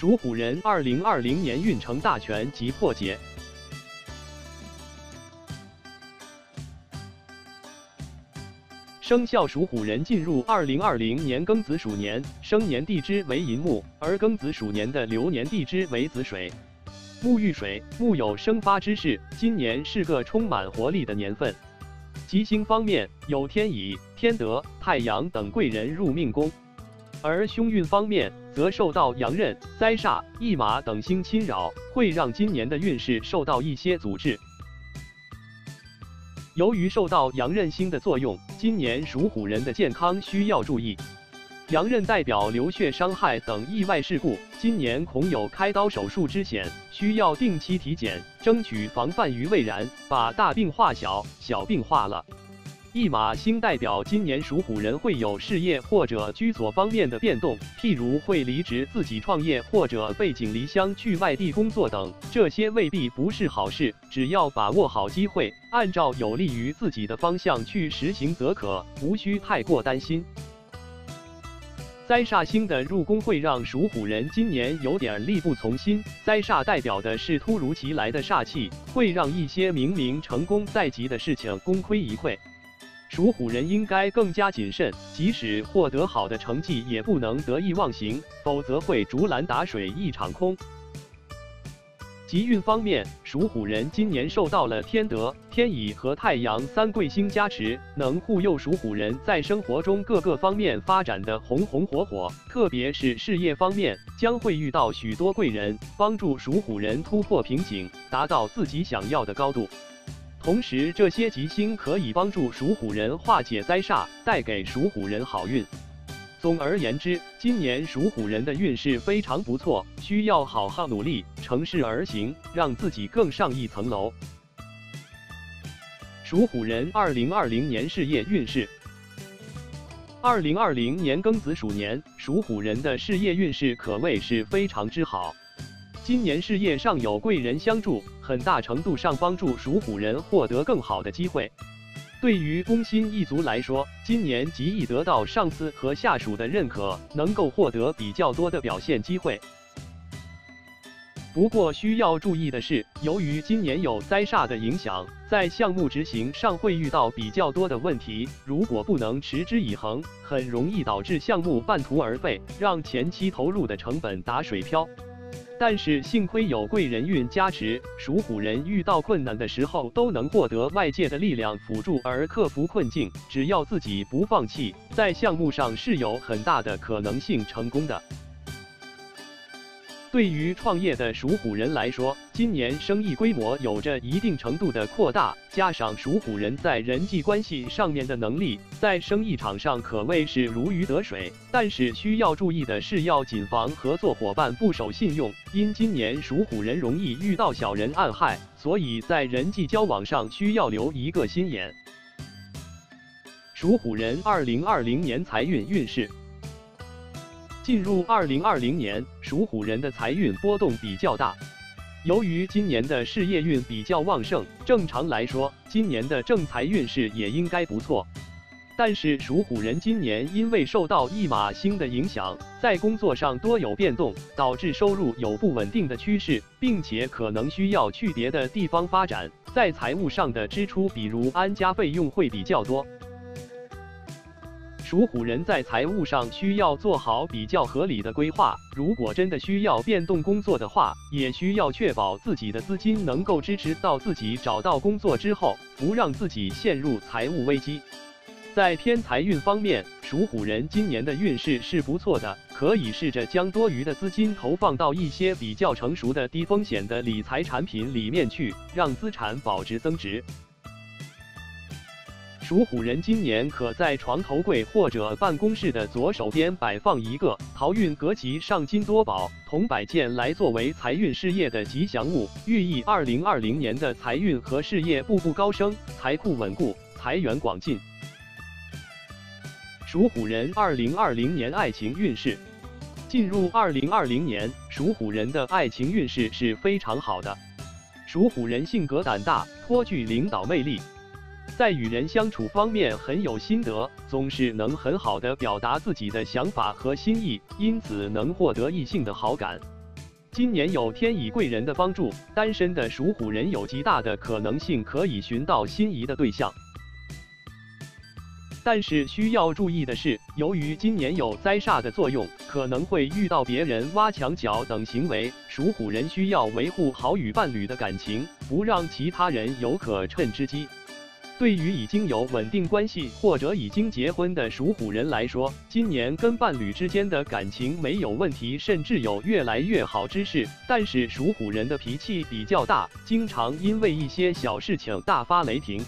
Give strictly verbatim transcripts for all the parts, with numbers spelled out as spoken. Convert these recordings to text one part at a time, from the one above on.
属虎人二零二零年运程大全及破解。生肖属虎人进入二零二零年庚子鼠年，生年地支为寅木，而庚子鼠年的流年地支为子水。 木遇水，木有生发之势，今年是个充满活力的年份。吉星方面有天乙、天德、太阳等贵人入命宫，而凶运方面则受到阳刃、灾煞、驿马等星侵扰，会让今年的运势受到一些阻滞。由于受到阳刃星的作用，今年属虎人的健康需要注意。 阳刃代表流血伤害等意外事故，今年恐有开刀手术之险，需要定期体检，争取防范于未然，把大病化小，小病化了。驿马星代表今年属虎人会有事业或者居所方面的变动，譬如会离职自己创业或者背井离乡去外地工作等，这些未必不是好事，只要把握好机会，按照有利于自己的方向去实行则可，无需太过担心。 灾煞星的入宫会让属虎人今年有点力不从心。灾煞代表的是突如其来的煞气，会让一些明明成功在即的事情功亏一篑。属虎人应该更加谨慎，即使获得好的成绩，也不能得意忘形，否则会竹篮打水一场空。吉运方面，属虎人今年受到了天德、天乙和太阳三贵星加持，能护佑属虎人在生活中各个方面发展的红红火火，特别是事业方面，将会遇到许多贵人，帮助属虎人突破瓶颈，达到自己想要的高度。同时，这些吉星可以帮助属虎人化解灾煞，带给属虎人好运。总而言之，今年属虎人的运势非常不错，需要好好努力，乘势而行，让自己更上一层楼。 属虎人二零二零年事业运势。二零二零年庚子鼠年，属虎人的事业运势可谓是非常之好。今年事业上有贵人相助，很大程度上帮助属虎人获得更好的机会。对于工薪一族来说，今年极易得到上司和下属的认可，能够获得比较多的表现机会。 不过需要注意的是，由于今年有灾煞的影响，在项目执行上会遇到比较多的问题。如果不能持之以恒，很容易导致项目半途而废，让前期投入的成本打水漂。但是幸亏有贵人运加持，属虎人遇到困难的时候都能获得外界的力量辅助而克服困境。只要自己不放弃，在项目上是有很大的可能性成功的。 对于创业的属虎人来说，今年生意规模有着一定程度的扩大，加上属虎人在人际关系上面的能力，在生意场上可谓是如鱼得水。但是需要注意的是，要谨防合作伙伴不守信用，因今年属虎人容易遇到小人暗害，所以在人际交往上需要留一个心眼。属虎人二零二零年财运运势。 进入二零二零年，属虎人的财运波动比较大。由于今年的事业运比较旺盛，正常来说，今年的正财运势也应该不错。但是属虎人今年因为受到驿马星的影响，在工作上多有变动，导致收入有不稳定的趋势，并且可能需要去别的地方发展，在财务上的支出，比如安家费用会比较多。 属虎人在财务上需要做好比较合理的规划，如果真的需要变动工作的话，也需要确保自己的资金能够支持到自己找到工作之后，不让自己陷入财务危机。在偏财运方面，属虎人今年的运势是不错的，可以试着将多余的资金投放到一些比较成熟的低风险的理财产品里面去，让资产保值增值。 属虎人今年可在床头柜或者办公室的左手边摆放一个桃运阁及上金多宝铜摆件来作为财运事业的吉祥物，寓意二零二零年的财运和事业步步高升，财库稳固，财源广进。属虎人二零二零年爱情运势，进入二零二零年，属虎人的爱情运势是非常好的。属虎人性格胆大，颇具领导魅力。 在与人相处方面很有心得，总是能很好的表达自己的想法和心意，因此能获得异性的好感。今年有天乙贵人的帮助，单身的属虎人有极大的可能性可以寻到心仪的对象。但是需要注意的是，由于今年有灾煞的作用，可能会遇到别人挖墙脚等行为。属虎人需要维护好与伴侣的感情，不让其他人有可趁之机。 对于已经有稳定关系或者已经结婚的属虎人来说，今年跟伴侣之间的感情没有问题，甚至有越来越好之势。但是属虎人的脾气比较大，经常因为一些小事情大发雷霆。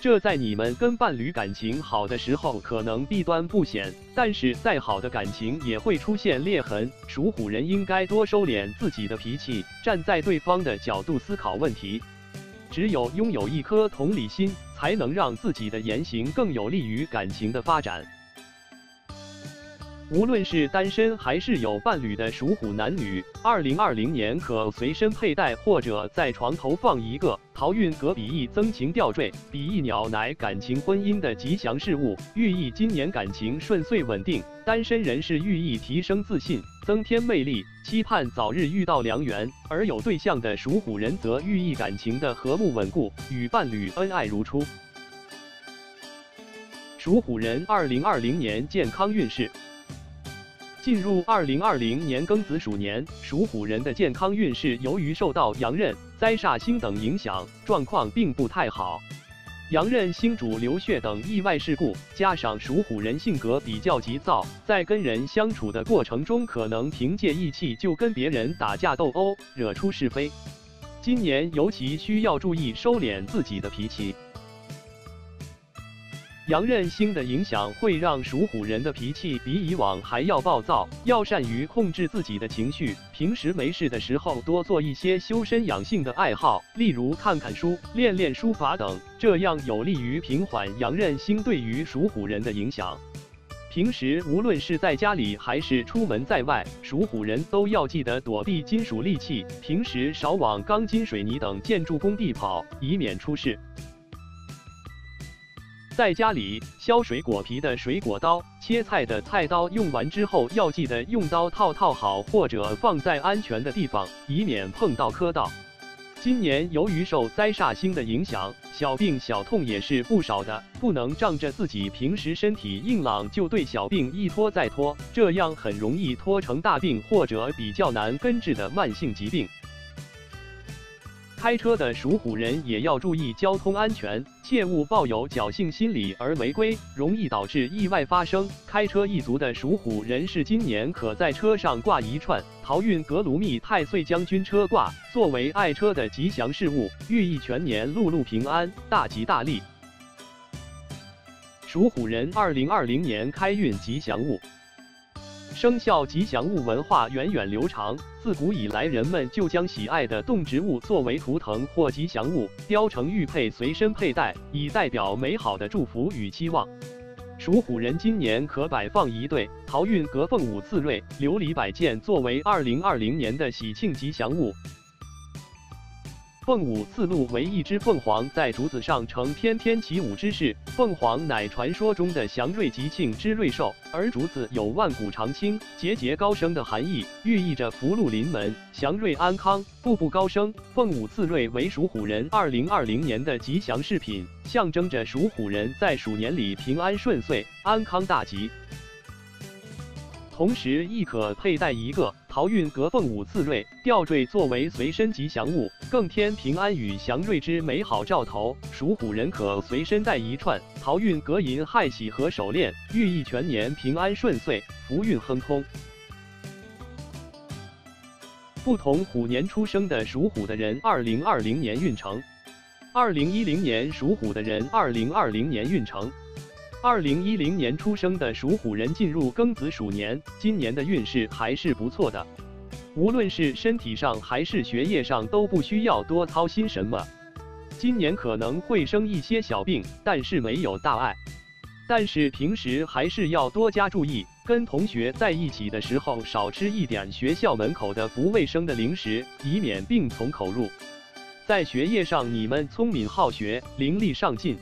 这在你们跟伴侣感情好的时候可能弊端不显，但是再好的感情也会出现裂痕。属虎人应该多收敛自己的脾气，站在对方的角度思考问题。 只有拥有一颗同理心，才能让自己的言行更有利于感情的发展。无论是单身还是有伴侣的属虎男女， 二零二零年可随身佩戴或者在床头放一个桃运阁比翼增情吊坠。比翼鸟乃感情婚姻的吉祥事物，寓意今年感情顺遂稳定。单身人士寓意提升自信，增添魅力，期盼早日遇到良缘；而有对象的属虎人则寓意感情的和睦稳固，与伴侣恩爱如初。属虎人二零二零年健康运势。 进入二零二零年庚子鼠年，属虎人的健康运势由于受到羊刃、灾煞星等影响，状况并不太好。羊刃星主流血等意外事故，加上属虎人性格比较急躁，在跟人相处的过程中，可能凭借义气就跟别人打架斗殴，惹出是非。今年尤其需要注意收敛自己的脾气。 羊刃星的影响会让属虎人的脾气比以往还要暴躁，要善于控制自己的情绪。平时没事的时候多做一些修身养性的爱好，例如看看书、练练书法等，这样有利于平缓羊刃星对于属虎人的影响。平时无论是在家里还是出门在外，属虎人都要记得躲避金属利器，平时少往钢筋水泥等建筑工地跑，以免出事。 在家里削水果皮的水果刀、切菜的菜刀用完之后，要记得用刀套套好，或者放在安全的地方，以免碰到磕到。今年由于受灾煞星的影响，小病小痛也是不少的，不能仗着自己平时身体硬朗就对小病一拖再拖，这样很容易拖成大病或者比较难根治的慢性疾病。 开车的属虎人也要注意交通安全，切勿抱有侥幸心理而违规，容易导致意外发生。开车一族的属虎人士今年可在车上挂一串桃运阁卢密太岁将军车挂，作为爱车的吉祥事物，寓意全年路路平安，大吉大利。属虎人二零二零年开运吉祥物。 生肖吉祥物文化源远流长，自古以来人们就将喜爱的动植物作为图腾或吉祥物，雕成玉佩随身佩戴，以代表美好的祝福与期望。属虎人今年可摆放一对桃运阁凤舞刺锐琉璃摆件，作为二零二零年的喜庆吉祥物。 凤舞刺鹿为一只凤凰在竹子上呈翩翩起舞之势。凤凰乃传说中的祥瑞吉庆之瑞兽，而竹子有万古长青、节节高升的含义，寓意着福禄临门、祥瑞安康、步步高升。凤舞刺锐为属虎人二零二零年的吉祥饰品，象征着属虎人在鼠年里平安顺遂、安康大吉。同时，亦可佩戴一个 桃运阁凤舞刺锐吊坠作为随身吉祥物，更添平安与祥瑞之美好兆头。属虎人可随身带一串桃运阁银亥喜和手链，寓意全年平安顺遂、福运亨通。不同虎年出生的属虎的人， 二零二零年运程。二零一零年属虎的人， 二零二零年运程。 二零一零年出生的属虎人进入庚子鼠年，今年的运势还是不错的，无论是身体上还是学业上都不需要多操心什么。今年可能会生一些小病，但是没有大碍。但是平时还是要多加注意，跟同学在一起的时候少吃一点学校门口的不卫生的零食，以免病从口入。在学业上，你们聪明好学，伶俐上进，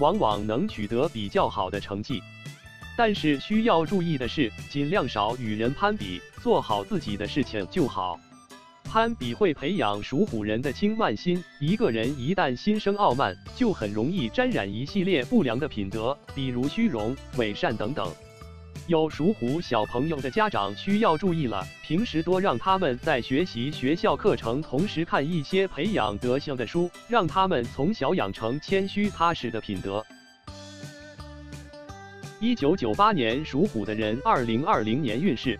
往往能取得比较好的成绩。但是需要注意的是，尽量少与人攀比，做好自己的事情就好。攀比会培养属虎人的轻慢心，一个人一旦心生傲慢，就很容易沾染一系列不良的品德，比如虚荣、伪善等等。 有属虎小朋友的家长需要注意了，平时多让他们在学习学校课程同时看一些培养德行的书，让他们从小养成谦虚踏实的品德。一九九八年属虎的人，二零二零年运势。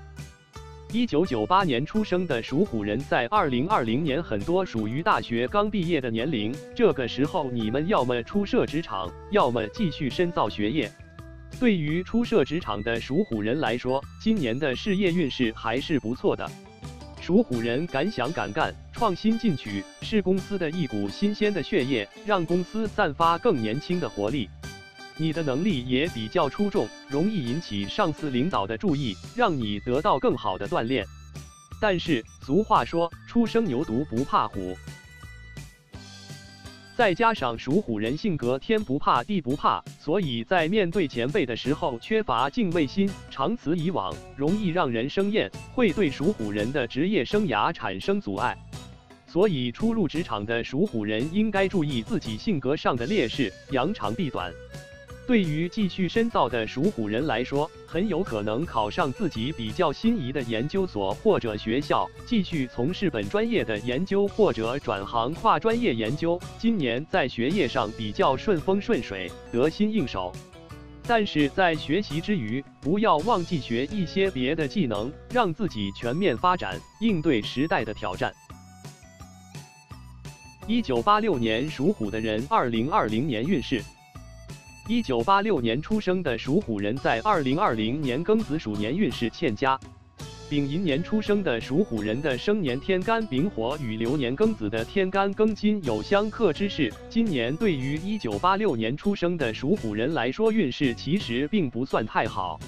一九九八年出生的属虎人，在二零二零年很多属于大学刚毕业的年龄，这个时候你们要么初涉职场，要么继续深造学业。 对于初涉职场的属虎人来说，今年的事业运势还是不错的。属虎人敢想敢干，创新进取，是公司的一股新鲜的血液，让公司散发更年轻的活力。你的能力也比较出众，容易引起上司领导的注意，让你得到更好的锻炼。但是俗话说，初生牛犊不怕虎。 再加上属虎人性格天不怕地不怕，所以在面对前辈的时候缺乏敬畏心，长此以往容易让人生厌，会对属虎人的职业生涯产生阻碍。所以初入职场的属虎人应该注意自己性格上的劣势，扬长避短。对于继续深造的属虎人来说，很有可能考上自己比较心仪的研究所或者学校，继续从事本专业的研究或者转行跨专业研究。今年在学业上比较顺风顺水，得心应手。但是在学习之余，不要忘记学一些别的技能，让自己全面发展，应对时代的挑战。 一九八六年属虎的人，二零二零年运势。 一九八六年出生的属虎人，在二零二零年庚子鼠年运势欠佳。丙寅年出生的属虎人的生年天干丙火与流年庚子的天干庚金有相克之势。今年对于一九八六年出生的属虎人来说，运势其实并不算太好，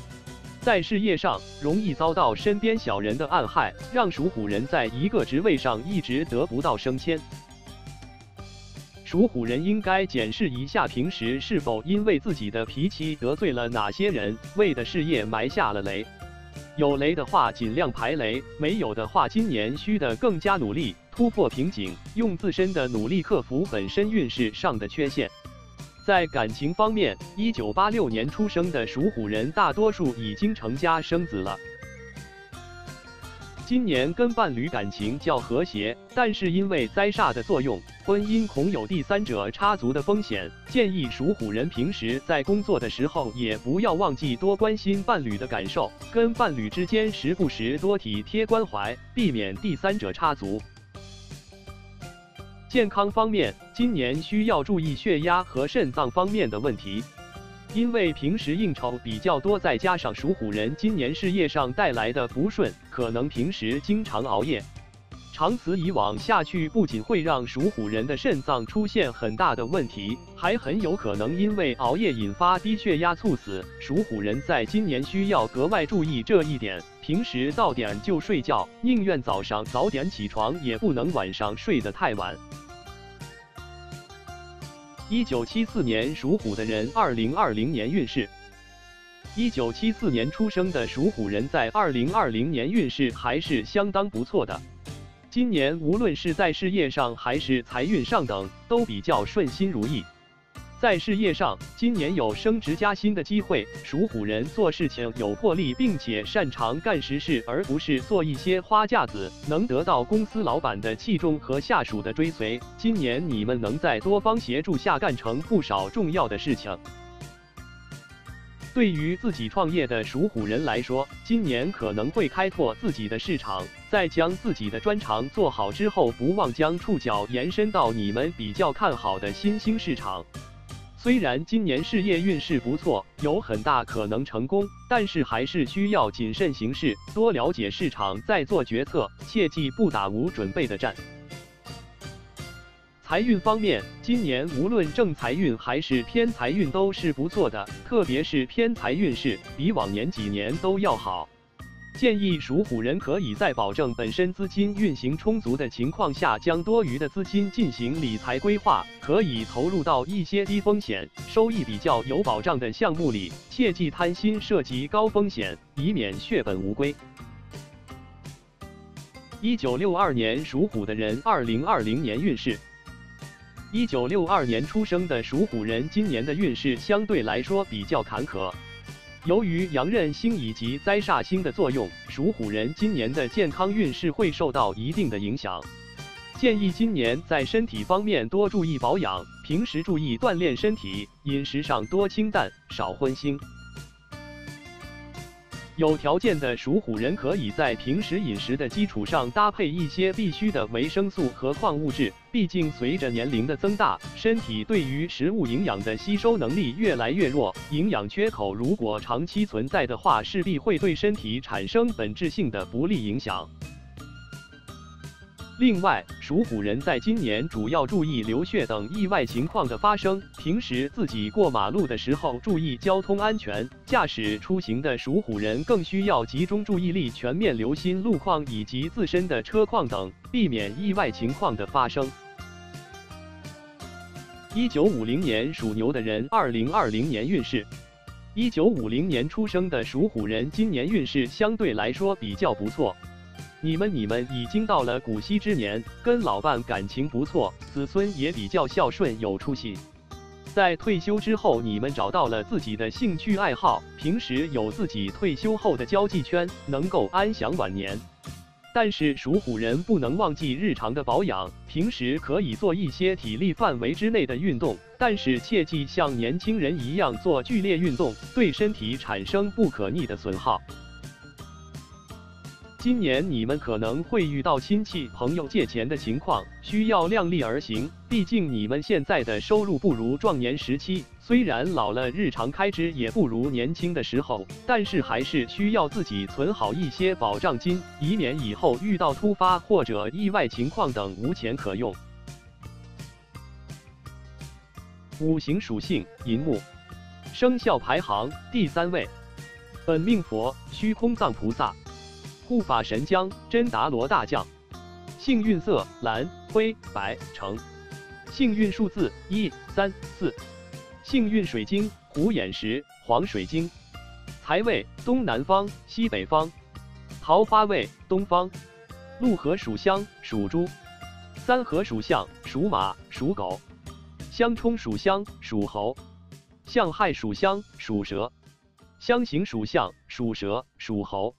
在事业上容易遭到身边小人的暗害，让属虎人在一个职位上一直得不到升迁。 属虎人应该检视一下平时是否因为自己的脾气得罪了哪些人，为的事业埋下了雷。有雷的话尽量排雷，没有的话今年需得更加努力，突破瓶颈，用自身的努力克服本身运势上的缺陷。在感情方面， 一九八六年出生的属虎人大多数已经成家生子了。 今年跟伴侣感情较和谐，但是因为灾煞的作用，婚姻恐有第三者插足的风险。建议属虎人平时在工作的时候，也不要忘记多关心伴侣的感受，跟伴侣之间时不时多体贴关怀，避免第三者插足。健康方面，今年需要注意血压和肾脏方面的问题。 因为平时应酬比较多，再加上属虎人今年事业上带来的不顺，可能平时经常熬夜，长此以往下去，不仅会让属虎人的肾脏出现很大的问题，还很有可能因为熬夜引发低血压猝死。属虎人在今年需要格外注意这一点，平时到点就睡觉，宁愿早上早点起床，也不能晚上睡得太晚。 一九七四年属虎的人，二零二零年运势。一九七四年出生的属虎人，在二零二零年运势还是相当不错的。今年无论是在事业上还是财运上等，都比较顺心如意。在事业上，今年有升职加薪的机会。属虎人做事情有魄力，并且擅长干实事，而不是做一些花架子，能得到公司老板的器重和下属的追随。今年你们能在多方协助下干成不少重要的事情。对于自己创业的属虎人来说，今年可能会开拓自己的市场，在将自己的专长做好之后，不忘将触角延伸到你们比较看好的新兴市场。 虽然今年事业运势不错，有很大可能成功，但是还是需要谨慎行事，多了解市场再做决策，切记不打无准备的战。财运方面，今年无论正财运还是偏财运都是不错的，特别是偏财运势比往年几年都要好。建议属虎人可以在保证本身资金运行充足的情况下，将多余的资金进行理财规划，可以投入到一些低风险、收益比较有保障的项目里，切忌贪心涉及高风险，以免血本无归。 一九六二年属虎的人二零二零年运势。一九六二年出生的属虎人今年的运势相对来说比较坎坷，由于羊刃星以及灾煞星的作用，属虎人今年的健康运势会受到一定的影响。建议今年在身体方面多注意保养，平时注意锻炼身体，饮食上多清淡，少荤腥。 有条件的属虎人可以在平时饮食的基础上搭配一些必需的维生素和矿物质，毕竟随着年龄的增大，身体对于食物营养的吸收能力越来越弱，营养缺口如果长期存在的话，势必会对身体产生本质性的不利影响。另外，属虎人在今年主要注意流血等意外情况的发生。平时自己过马路的时候注意交通安全，驾驶出行的属虎人更需要集中注意力，全面留心路况以及自身的车况等，避免意外情况的发生。一九五零年属牛的人二零二零年运势。一九五零年出生的属虎人今年运势相对来说比较不错。 你们你们已经到了古稀之年，跟老伴感情不错，子孙也比较孝顺有出息。在退休之后，你们找到了自己的兴趣爱好，平时有自己退休后的交际圈，能够安享晚年。但是属虎人不能忘记日常的保养，平时可以做一些体力范围之内的运动，但是切忌像年轻人一样做剧烈运动，对身体产生不可逆的损耗。 今年你们可能会遇到亲戚朋友借钱的情况，需要量力而行。毕竟你们现在的收入不如壮年时期，虽然老了，日常开支也不如年轻的时候，但是还是需要自己存好一些保障金，以免以后遇到突发或者意外情况等无钱可用。五行属性：寅木，生肖排行第三位，本命佛：虚空藏菩萨。 护法神将真达罗大将，幸运色蓝、灰、白、橙，幸运数字一、三、四，幸运水晶虎眼石、黄水晶，财位东南方、西北方，桃花位东方，鹿和属相属猪，三合属相属马、属狗，相冲属相属猴，相害属相属蛇，相刑属相属蛇、属猴。